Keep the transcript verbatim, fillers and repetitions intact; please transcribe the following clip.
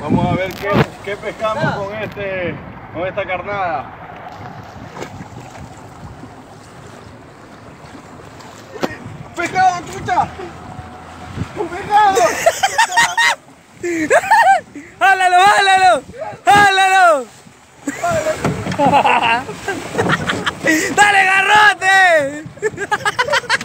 Vamos a ver qué, qué pescamos con, este, con esta carnada. ¡Pescado, chucha! ¡Un pescado! ¡Jálalo, jálalo! ¡Jálalo! ¡Dale, garrote!